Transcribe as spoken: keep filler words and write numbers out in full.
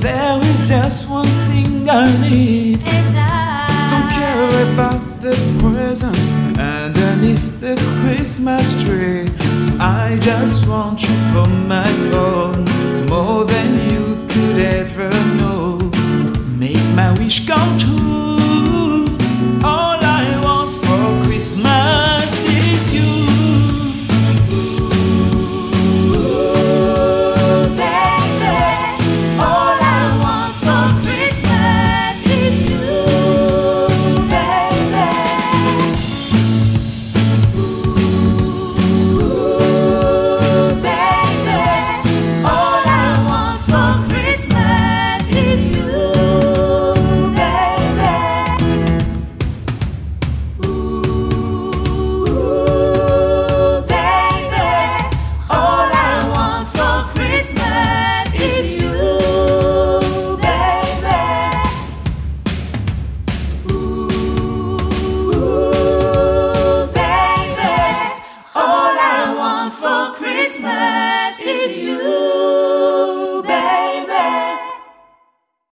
There is just one thing I need, and I don't care about the presents underneath the Christmas tree. I just want you for my own, more than you could ever know. Make my wish come true. All I want for Christmas is you. For Christmas is you.